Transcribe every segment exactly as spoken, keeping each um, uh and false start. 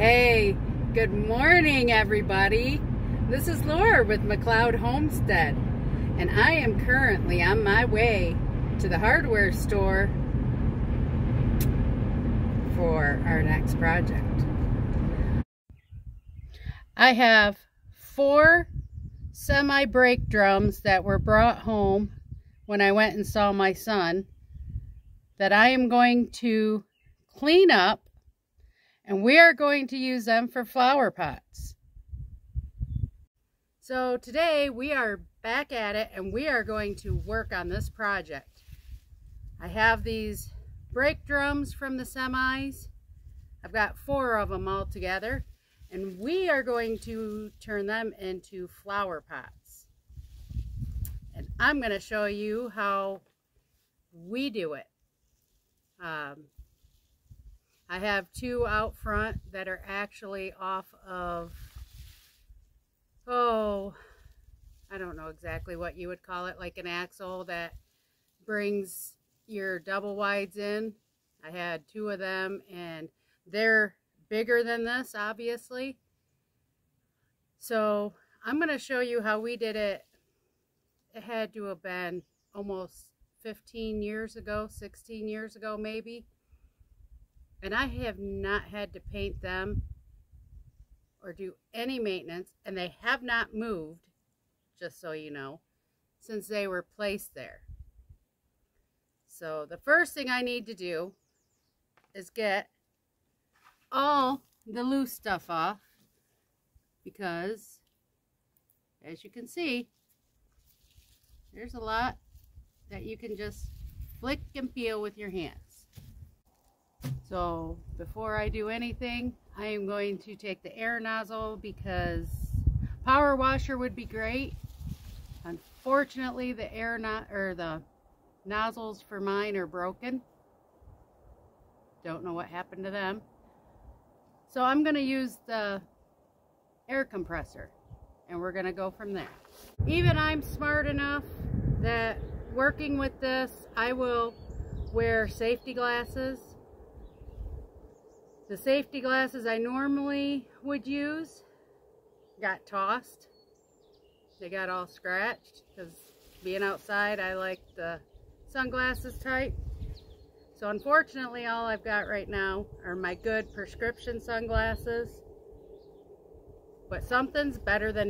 Hey, good morning everybody. This is Laura with McLeod Homestead, and I am currently on my way to the hardware store for our next project. I have four semi-brake drums that were brought home when I went and saw my son that I am going to clean up, and we are going to use them for flower pots. So today we are back at it, and we are going to work on this project. I have these brake drums from the semis. I've got four of them all together, and we are going to turn them into flower pots. And I'm going to show you how we do it. Um, I have two out front that are actually off of, oh, I don't know exactly what you would call it, like an axle that brings your double wides in. I had two of them, and they're bigger than this, obviously. So I'm going to show you how we did it. It had to have been almost fifteen years ago, sixteen years ago maybe. And I have not had to paint them or do any maintenance, and they have not moved, just so you know, since they were placed there. So the first thing I need to do is get all the loose stuff off, because as you can see, there's a lot that you can just flick and peel with your hands. So before I do anything, I am going to take the air nozzle, because power washer would be great. Unfortunately, the air no- or the nozzles for mine are broken. Don't know what happened to them. So I'm going to use the air compressor, and we're going to go from there. Even I'm smart enough that working with this, I will wear safety glasses. The safety glasses I normally would use got tossed. They got all scratched, because being outside, I like the sunglasses type. So unfortunately, all I've got right now are my good prescription sunglasses, but something's better than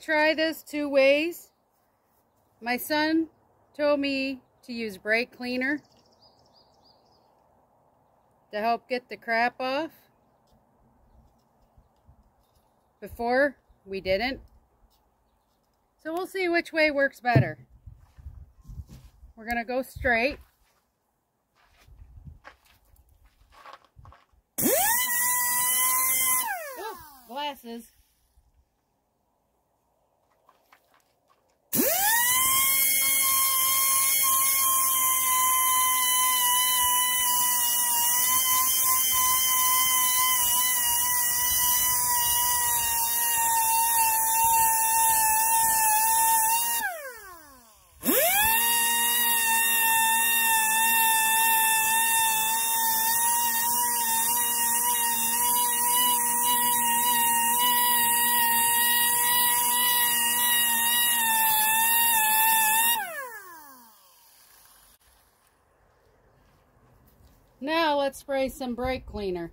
try this two ways. My son told me to use brake cleaner to help get the crap off. Before, we didn't. So we'll see which way works better. We're gonna go straight. Oh, glasses. Now let's spray some brake cleaner.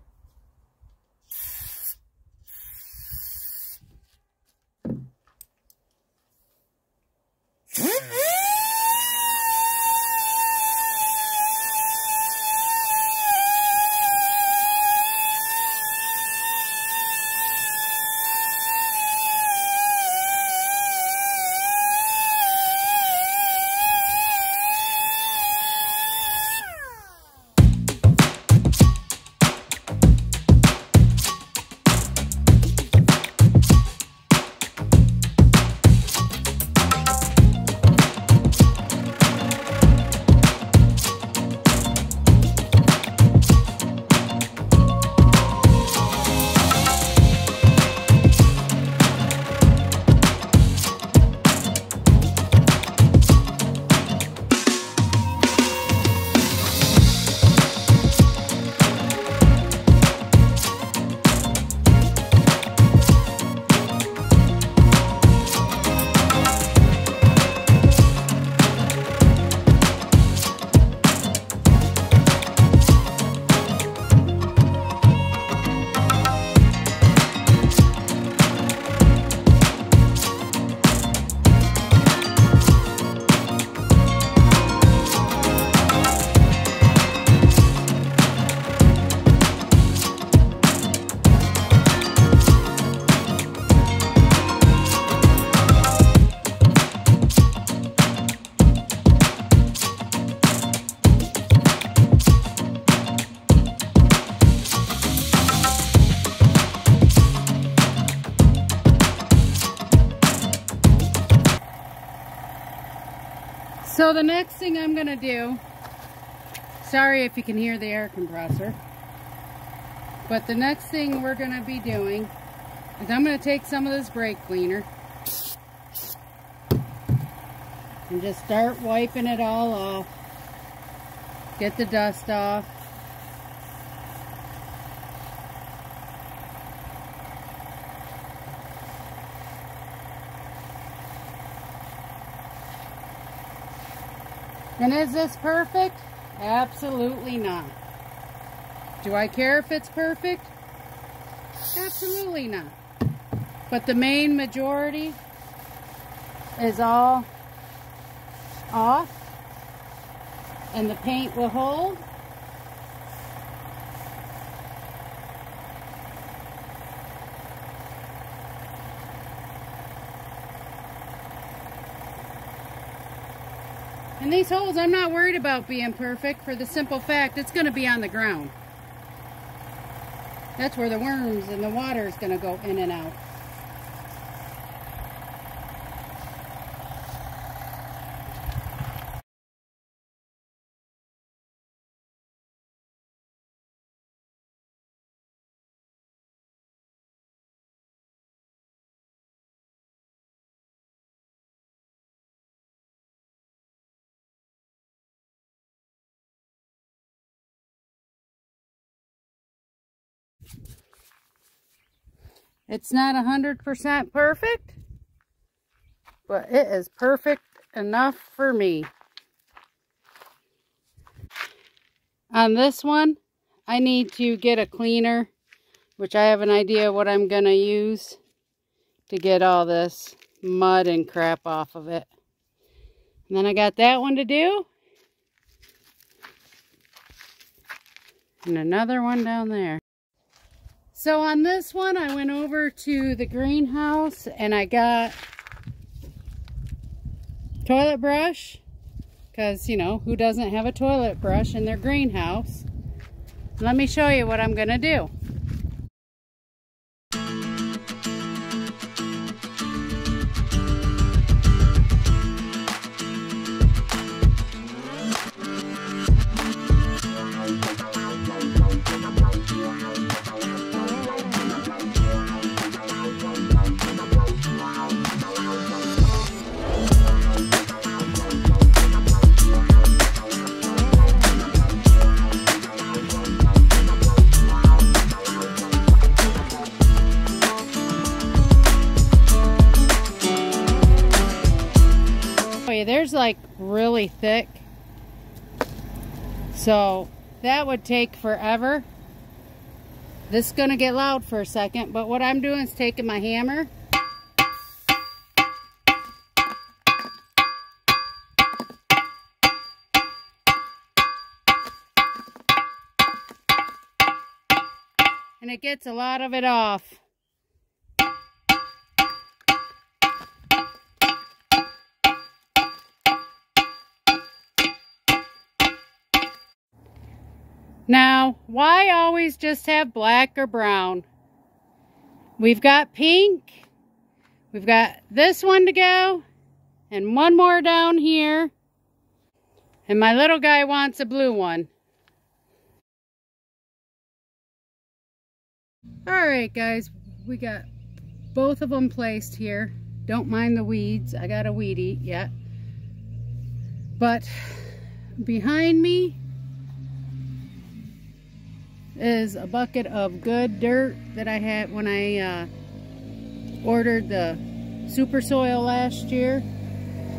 So the next thing I'm going to do, sorry if you can hear the air compressor, but the next thing we're going to be doing is I'm going to take some of this brake cleaner and just start wiping it all off. Get the dust off. And is this perfect? Absolutely not. Do I care if it's perfect? Absolutely not. But the main majority is all off, and the paint will hold. And these holes, I'm not worried about being perfect for the simple fact it's going to be on the ground. That's where the worms and the water is going to go in and out. It's not one hundred percent perfect, but it is perfect enough for me. On this one, I need to get a cleaner, which I have an idea what I'm going to use to get all this mud and crap off of it. And then I got that one to do. And another one down there. So on this one, I went over to the greenhouse and I got toilet brush, because, you know, who doesn't have a toilet brush in their greenhouse? Let me show you what I'm going to do. There's like really thick, so that would take forever. This is gonna get loud for a second, but what I'm doing is taking my hammer and it gets a lot of it off. Now, why always just have black or brown? We've got pink. We've got this one to go. And one more down here. And my little guy wants a blue one. Alright guys, we got both of them placed here. Don't mind the weeds. I got a weed eat yet. But behind me is a bucket of good dirt that I had when I uh, ordered the super soil last year,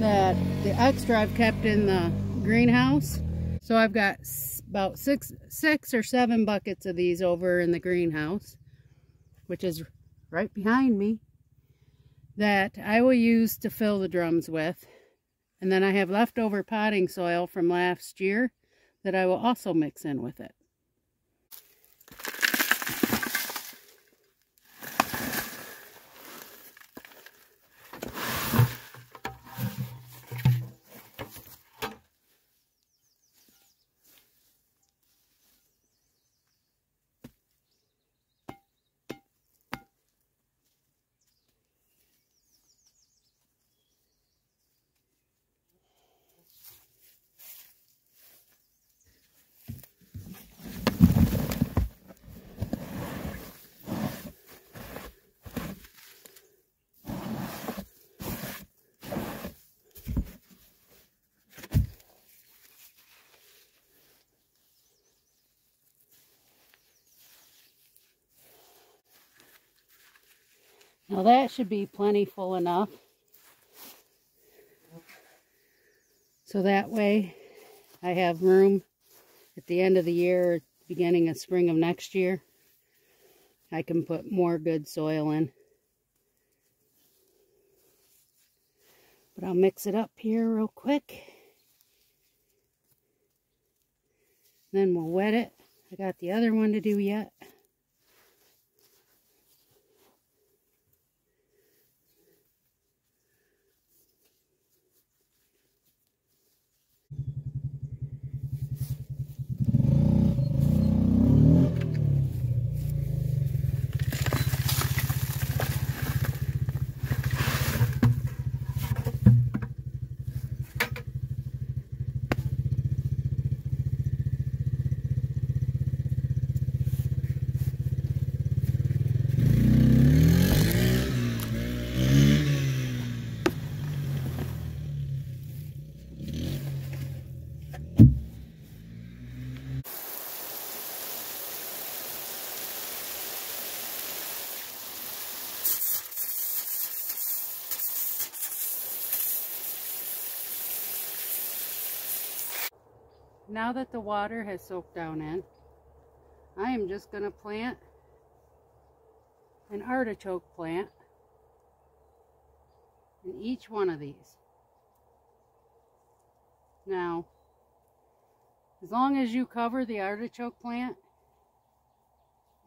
that the extra I've kept in the greenhouse. So I've got about six six or seven buckets of these over in the greenhouse, which is right behind me, that I will use to fill the drums with. And then I have leftover potting soil from last year that I will also mix in with it. Now that should be plentiful enough. So that way I have room at the end of the year, beginning of spring of next year, I can put more good soil in. But I'll mix it up here real quick. Then we'll wet it. I got the other one to do yet. Now that the water has soaked down in, I am just going to plant an artichoke plant in each one of these. Now, as long as you cover the artichoke plant,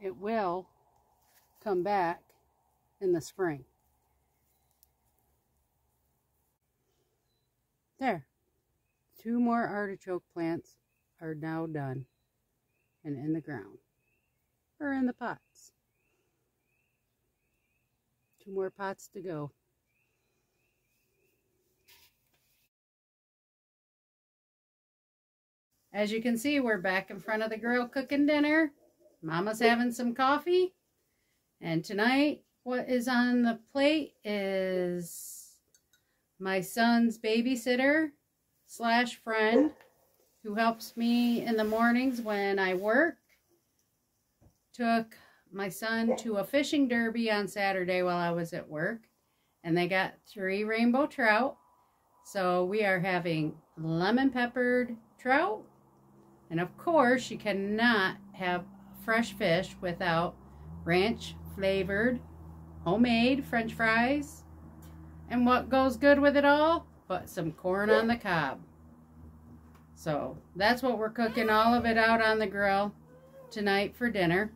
it will come back in the spring. There. Two more artichoke plants are now done and in the ground, or in the pots. Two more pots to go. As you can see, we're back in front of the grill cooking dinner. Mama's having some coffee. And tonight, what is on the plate is my son's babysitter slash friend who helps me in the mornings when I work took my son to a fishing derby on Saturday while I was at work, and they got three rainbow trout. So we are having lemon peppered trout, and of course you cannot have fresh fish without ranch flavored homemade french fries. And what goes good with it all but some corn on the cob. So that's what we're cooking, all of it out on the grill tonight for dinner.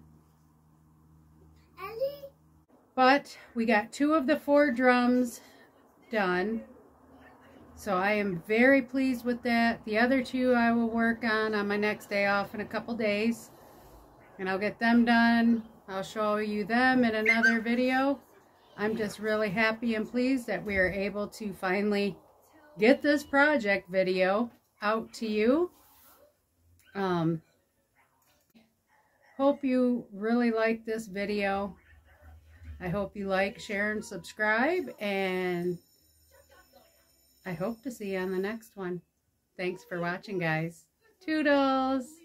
But we got two of the four drums done, so I am very pleased with that. The other two I will work on on my next day off in a couple days, and I'll get them done. I'll show you them in another video. I'm just really happy and pleased that we are able to finally get this project video out to you. Um, hope you really like this video. I hope you like, share, and subscribe, and I hope to see you on the next one. Thanks for watching, guys. Toodles!